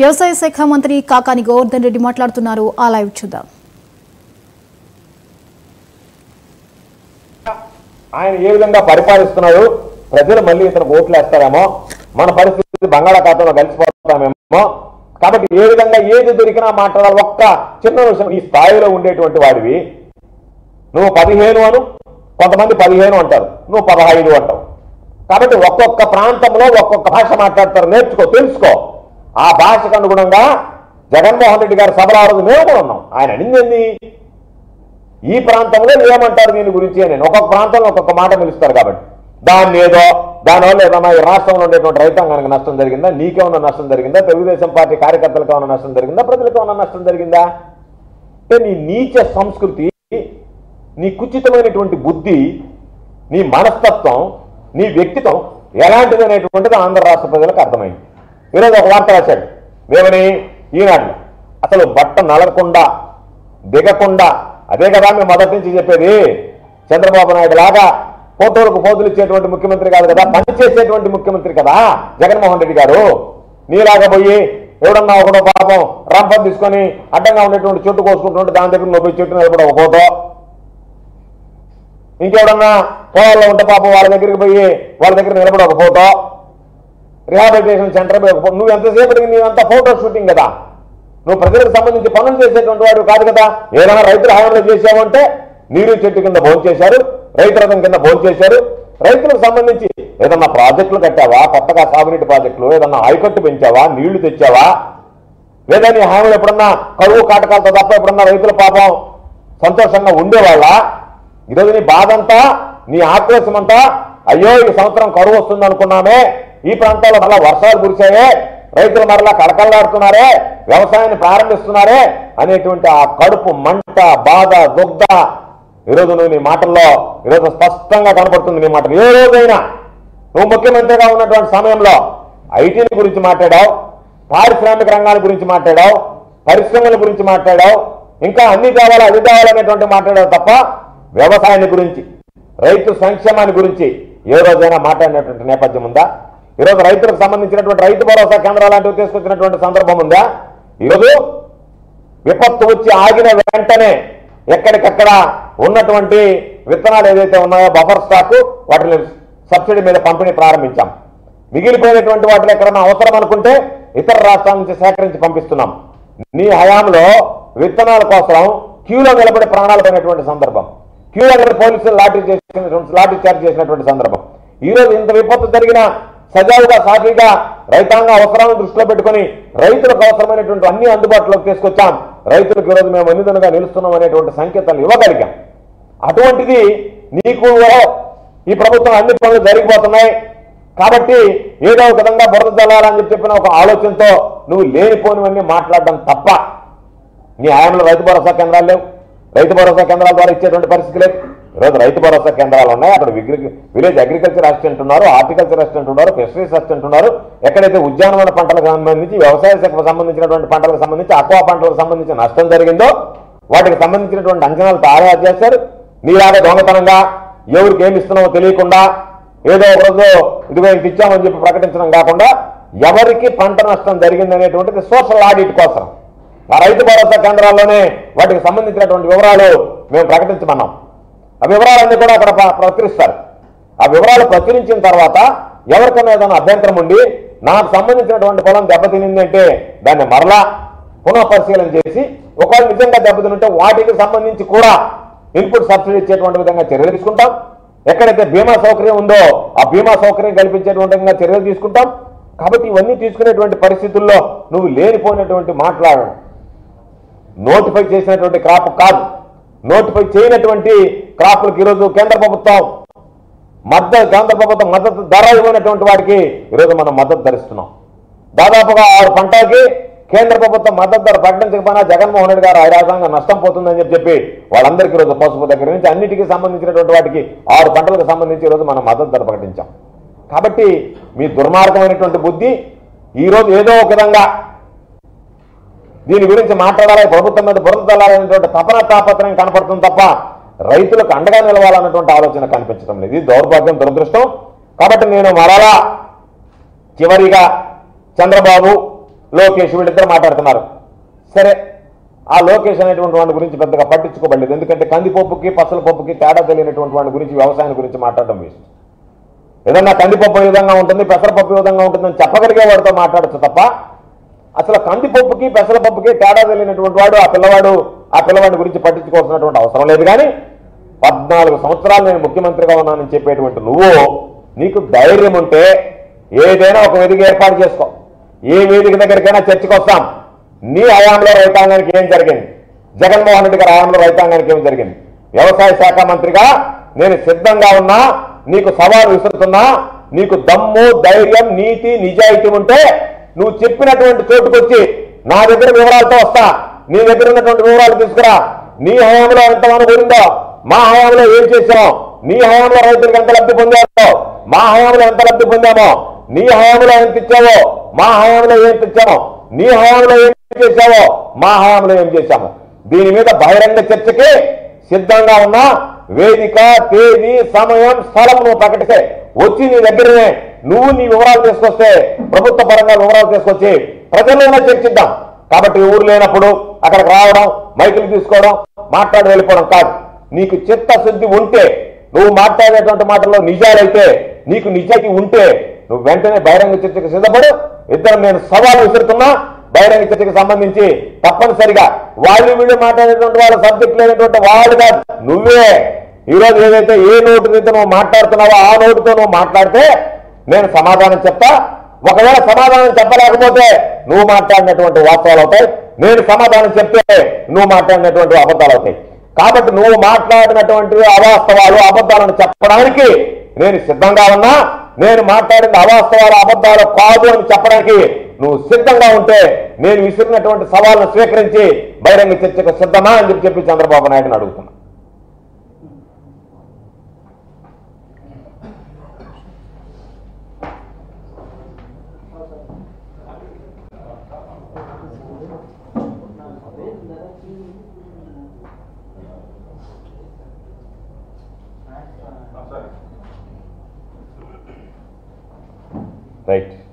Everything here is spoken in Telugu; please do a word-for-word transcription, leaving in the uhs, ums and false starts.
వ్యవసాయ శాఖ మంత్రి కాకాని గోవర్ధన్ రెడ్డి మాట్లాడుతున్నారు. ఆ లైవ్ చూద్దాం. ఆయన ఏ విధంగా పరిపాలిస్తున్నాడు, ప్రజలు మళ్ళీ ఇతనికి ఓట్లు వేస్తారేమో, మన పరిస్థితి బంగాళాఖాతంలో కలిసిపోతామేమో, కాబట్టి ఏ విధంగా ఏది దొరికినా మాట్లాడాలి. ఒక్క చిన్న విషయం, ఈ స్థాయిలో ఉండేటువంటి వాడివి నువ్వు పదిహేను అను, కొంతమంది పదిహేను అంటారు, నువ్వు పదహైదు అంటావు. కాబట్టి ఒక్కొక్క ప్రాంతంలో ఒక్కొక్క భాష మాట్లాడతారు, నేర్చుకో, తెలుసుకో. ఆ భాషకు అనుగుణంగా జగన్మోహన్ రెడ్డి గారి సభలో ఆరోజు మేము కూడా ఉన్నాం. ఆయన అడిగింది ఈ ప్రాంతంలో ఏమంటారు దీని గురించి అని. ఒక్కొక్క ప్రాంతంలో ఒక్కొక్క మాట పిలుస్తారు. కాబట్టి దాన్ని ఏదో దానివల్ల ఏదైనా ఈ రాష్ట్రంలో ఉండేటువంటి రైతాంగానికి నష్టం జరిగిందా, నీకేమన్నా నష్టం జరిగిందా, తెలుగుదేశం పార్టీ కార్యకర్తలకు ఏమైనా నష్టం జరిగిందా, ప్రజలకు ఏమైనా నష్టం జరిగిందా అంటే నీ నీచ సంస్కృతి, నీ కుచితమైనటువంటి బుద్ధి, నీ మనస్తత్వం, నీ వ్యక్తిత్వం ఎలాంటిది అనేటువంటిది ఆంధ్ర రాష్ట్ర ప్రజలకు అర్థమైంది. ఈరోజు ఒక వార్త రాశాడు మేమని ఈనాడు, అసలు బట్ట నలగకుండా దిగకుండా, అదే కదా మేము మొదటి నుంచి చెప్పేది, చంద్రబాబు నాయుడు లాగా ఫోటోలకు పోదులు ఇచ్చేటువంటి ముఖ్యమంత్రి కాదు కదా, పనిచేసేటువంటి ముఖ్యమంత్రి కదా జగన్మోహన్ రెడ్డి గారు. నీలాగా పోయి ఎవడన్నా ఒకటో పాపం రంపం తీసుకొని అడ్డంగా ఉండేటువంటి చెట్టు కోసుకుంటున్నట్టు దాని దగ్గర నొప్పి చెట్టు నిలబడి ఒక ఫోటో, ఇంకెవడన్నా పొలాల్లో ఉంటే పాపం వాళ్ళ దగ్గరికి పోయి వాళ్ళ దగ్గర నిలబడి ఒక ఫోటో, రిహాబిలిటేషన్ సెంటర్ పోయి ఒక ఫోటో. నువ్వు ఎంతసేపటికి నీవంతా ఫోటో షూటింగ్ కదా, నువ్వు ప్రజలకు సంబంధించి పనులు చేసేటువంటి వాడు కాదు కదా. ఏదైనా రైతుల హామీలు చేసావంటే నీరు చెట్టు కింద భోజనం చేశారు, రైతు రథం కింద భోజనం చేశారు. రైతులకు సంబంధించి ఏదన్నా ప్రాజెక్టులు కట్టావా, కొత్తగా సాగునీటి ప్రాజెక్టులు, ఏదన్నా ఆయకట్టు పెంచావా, నీళ్లు తెచ్చావా, లేదా నీ హామీలు ఎప్పుడన్నా కరువు కాటకాలతో తప్ప ఎప్పుడన్నా రైతుల పాపం సంతోషంగా ఉండేవాళ్ళ? ఈరోజు నీ బాధంతా, నీ ఆక్రోశం అంతా, అయ్యో ఈ సంవత్సరం కరువు వస్తుంది అనుకున్నామే, ఈ ప్రాంతాల్లో మళ్ళా వర్షాలు కురిశాయే, రైతులు మరలా కడకల్లాడుతున్నారే, వ్యవసాయాన్ని ప్రారంభిస్తున్నారే అనేటువంటి ఆ కడుపు మంట, బాధ, దుగ్ధ ఈరోజు నువ్వు నీ మాటల్లో ఈరోజు స్పష్టంగా కనపడుతుంది. నీ మాటలు ఏ రోజైనా నువ్వు ముఖ్యమంత్రిగా ఉన్నటువంటి సమయంలో ఐటీని గురించి మాట్లాడావు, పారిశ్రామిక రంగాల గురించి మాట్లాడావు, పరిశ్రమల గురించి మాట్లాడావు, ఇంకా అన్ని కావాలా అది కావాలనేటువంటి మాట్లాడావు తప్ప వ్యవసాయాన్ని గురించి, రైతు సంక్షేమాన్ని గురించి ఏ రోజైనా మాట్లాడినటువంటి నేపథ్యం ఉందా? ఈరోజు రైతులకు సంబంధించినటువంటి రైతు భరోసా కేంద్రాలు లాంటివి తీసుకొచ్చినటువంటి సందర్భం ఉందా? ఈరోజు విపత్తు వచ్చి ఆగిన వెంటనే ఎక్కడికక్కడ ఉన్నటువంటి విత్తనాలు ఏదైతే ఉన్నాయో బఫర్ స్టాక్ వాటిని సబ్సిడీ మీద పంపిణీ ప్రారంభించాం. మిగిలిపోయినటువంటి వాటిని ఎక్కడన్నా అవసరం అనుకుంటే ఇతర రాష్ట్రాల నుంచి సేకరించి పంపిస్తున్నాం. నీ హయాంలో విత్తనాల కోసం క్యూలో నిలబడి ప్రాణాలు పోయినటువంటి సందర్భం, క్యూలో నిలబడి పోలీసులు లాటరీ చేసినటువంటి లాటరీ చార్జ్ చేసినటువంటి సందర్భం. ఈరోజు ఇంత విపత్తు జరిగినా సజావుగా సాఫీగా రైతాంగ అవసరాలను దృష్టిలో పెట్టుకుని రైతులకు అవసరమైనటువంటి అన్ని అందుబాటులోకి తీసుకొచ్చాం. రైతులకు ఈరోజు మేము అన్నిదనగా నిలుస్తున్నాం అనేటువంటి సంకేతాలు ఇవ్వగలిగాం. అటువంటిది నీకు ఈ ప్రభుత్వం అన్ని పనులు జరిగిపోతున్నాయి కాబట్టి ఏదో ఒక విధంగా బురద జల్లాలని చెప్పి చెప్పిన ఒక ఆలోచనతో నువ్వు లేనిపోనివన్నీ మాట్లాడడం తప్ప, నీ ఆయంలో రైతు భరోసా కేంద్రాలు లేవు, రైతు భరోసా కేంద్రాల ద్వారా ఇచ్చేటువంటి పరిస్థితి లేదు. ఈరోజు రైతు భరోసా కేంద్రాలు ఉన్నాయి, అక్కడ విలేజ్ అగ్రికల్చర్ అసిస్టెంట్ ఉన్నారు, హార్టికల్చర్ అసిస్టెంట్ ఉన్నారు, ఫిషరీస్ అసిస్టెంట్ ఉన్నారు. ఎక్కడైతే ఉద్యానవన పంటలకు సంబంధించి, వ్యవసాయ శాఖకు సంబంధించినటువంటి పంటలకు సంబంధించి, అక్వా పంటలకు సంబంధించి నష్టం జరిగిందో వాటికి సంబంధించినటువంటి అంచనాలు తయారు చేస్తారు. నీలాగా దొంగతనంగా ఎవరికి ఏమి ఇస్తున్నామో తెలియకుండా ఏదో ఒక రోజు ఇదిగో ఇంక ఇచ్చామని చెప్పి ప్రకటించడం కాకుండా ఎవరికి పంట నష్టం జరిగిందనేటువంటిది సోషల్ ఆడిట్ కోసం ఆ రైతు భరోసా కేంద్రాల్లోనే వాటికి సంబంధించినటువంటి వివరాలు మేము ప్రకటించమన్నాం. ఆ వివరాలన్నీ కూడా అక్కడ ప్రచురిస్తారు. ఆ వివరాలు ప్రచురించిన తర్వాత ఎవరికైనా ఏదైనా అభ్యంతరం ఉండి నాకు సంబంధించినటువంటి పొలం దెబ్బతినిందంటే దాన్ని మరలా పునః పరిశీలన చేసి ఒకవేళ నిజంగా దెబ్బతింటే వాటికి సంబంధించి కూడా ఇన్పుట్ సబ్సిడీ ఇచ్చేటువంటి విధంగా చర్యలు తీసుకుంటాం. ఎక్కడైతే బీమా సౌకర్యం ఉందో ఆ బీమా సౌకర్యం కల్పించేటువంటి విధంగా చర్యలు తీసుకుంటాం. కాబట్టి ఇవన్నీ తీసుకునేటువంటి పరిస్థితుల్లో నువ్వు లేనిపోయినటువంటి మాట్లాడడం నోటిఫై చేసినటువంటి క్రాప్ కాదు. నోటిఫై చేయనటువంటి క్రాపులకు ఈరోజు కేంద్ర ప్రభుత్వం మద్దతు కేంద్ర ప్రభుత్వం మద్దతు ధర ఇవ్వనటువంటి వాటికి ఈరోజు మనం మద్దతు ధరిస్తున్నాం. దాదాపుగా ఆరు పంటలకి కేంద్ర ప్రభుత్వం మద్దతు ధర ప్రకటించకపోయినా జగన్మోహన్ రెడ్డి గారు ఐరాజంగా నష్టం పోతుందని చెప్పి వాళ్ళందరికీ ఈరోజు పసుపు దగ్గర నుంచి అన్నిటికీ సంబంధించినటువంటి వాటికి ఆరు పంటలకు సంబంధించి ఈరోజు మనం మద్దతు ధర ప్రకటించాం. కాబట్టి మీ దుర్మార్గమైనటువంటి బుద్ధి ఈరోజు ఏదో ఒక విధంగా దీని గురించి మాట్లాడాలి, ప్రభుత్వం మీద బురద తల్లాలనేటువంటి తపన తాపత్రయం కనపడుతుంది తప్ప రైతులకు అండగా నిలవాలన్నటువంటి ఆలోచన కనిపించడం లేదు. ఇది దౌర్భాగ్యం, దురదృష్టం. కాబట్టి నేను మరలా చివరిగా చంద్రబాబు లోకేష్ వీళ్ళిద్దరు మాట్లాడుతున్నారు. సరే, ఆ లోకేష్ అనేటువంటి వాడి గురించి పెద్దగా పట్టించుకోబడలేదు. ఎందుకంటే కందిపప్పుకి పసల పప్పుకి తేడా తెలియనటువంటి వాడి గురించి వ్యవసాయం గురించి మాట్లాడడం వేస్ట్. ఏదన్నా కందిపప్పు ఏ విధంగా ఉంటుంది, పెసరపప్పు ఏ విధంగా ఉంటుందని చెప్పగలిగే వాడితో మాట్లాడచ్చు తప్ప, అసలు కందిపప్పుకి పెసరపప్పుకి తేడా తెలియనటువంటి వాడు ఆ పిల్లవాడు ఆ పిల్లవాడి గురించి పట్టించుకోవాల్సినటువంటి అవసరం లేదు. కానీ పద్నాలుగు సంవత్సరాలు నేను ముఖ్యమంత్రిగా ఉన్నానని చెప్పేటువంటి నువ్వు, నీకు ధైర్యం ఉంటే ఏదైనా ఒక వేదిక ఏర్పాటు చేసుకో, ఏ వేదిక దగ్గరికైనా చర్చకు వస్తాం. నీ హయాంలో రైతాంగానికి ఏం జరిగింది, జగన్మోహన్ రెడ్డి గారి హయాంలో రైతాంగానికి ఏం జరిగింది, వ్యవసాయ శాఖ మంత్రిగా నేను సిద్ధంగా ఉన్నా, నీకు సవాలు విసురుతున్నా, నీకు దమ్ము ధైర్యం నీతి నిజాయితీ ఉంటే నువ్వు చెప్పినటువంటి చోటుకొచ్చి నా దగ్గర వివరాలతో వస్తా, నీ దగ్గర ఉన్నటువంటి వివరాలు తీసుకురా, నీ హయాంలో ఎంత అనుకూలిందో, మా హయాంలో ఏం చేశాం, నీ హయాంలో రైతులకు ఎంత లబ్ధి పొందామో, మా హయాంలో ఎంత లబ్ధి పొందామో, నీ హయాంలో ఎంత ఇచ్చావో, మా హయాంలో ఏం తెచ్చామో, నీ హయాంలో ఏం చేశావో, మా హయాంలో ఏం చేశాము, దీని మీద బహిరంగ చర్చకి సిద్ధంగా ఉన్న వేదిక తేదీ సమయం స్థలం నువ్వు ప్రకటిస్తే వచ్చి నీ దగ్గరనే నువ్వు నీ వివరాలు తీసుకొస్తే, ప్రభుత్వ పరంగా వివరాలు తీసుకొచ్చి ప్రజల్లోనే చర్చిద్దాం. కాబట్టి ఊరు లేనప్పుడు అక్కడికి రావడం, మైకులు తీసుకోవడం, మాట్లాడి వెళ్ళిపోవడం కాదు. నీకు చిత్తశుద్ధి ఉంటే, నువ్వు మాట్లాడేటువంటి మాటల్లో నిజాలైతే, నీకు నిజాయితీ ఉంటే నువ్వు వెంటనే బహిరంగ చర్చకు సిద్ధపడు. ఇద్దరు నేను సవాలు విసురుతున్నా, బహిరంగ చర్చకు సంబంధించి తప్పనిసరిగా వాళ్ళు వీళ్ళు మాట్లాడేటువంటి వాళ్ళ సబ్జెక్ట్ లేనటువంటి వాళ్ళు కాదు, నువ్వే ఈరోజు ఏదైతే ఏ నోటు మీద నువ్వు మాట్లాడుతున్నావో ఆ నోటుతో నువ్వు మాట్లాడితే నేను సమాధానం చెప్తా. ఒకవేళ సమాధానం చెప్పలేకపోతే నువ్వు మాట్లాడినటువంటి వాస్తవాలు అవుతాయి, నేను సమాధానం చెప్తే నువ్వు మాట్లాడినటువంటి అబద్ధాలు అవుతాయి. కాబట్టి నువ్వు మాట్లాడినటువంటి అవాస్తవాలు అబద్ధాలను చెప్పడానికి నేను సిద్ధంగా ఉన్నా, నేను మాట్లాడిన అవాస్తవాలు అబద్ధాలు కాదు అని చెప్పడానికి నువ్వు సిద్ధంగా ఉంటే నేను విసిరినటువంటి సవాళ్ళను స్వీకరించి బహిరంగ చర్చకు సిద్ధమా అని చెప్పి చెప్పి చంద్రబాబు నాయుడుని అడుగుతున్నా. Right.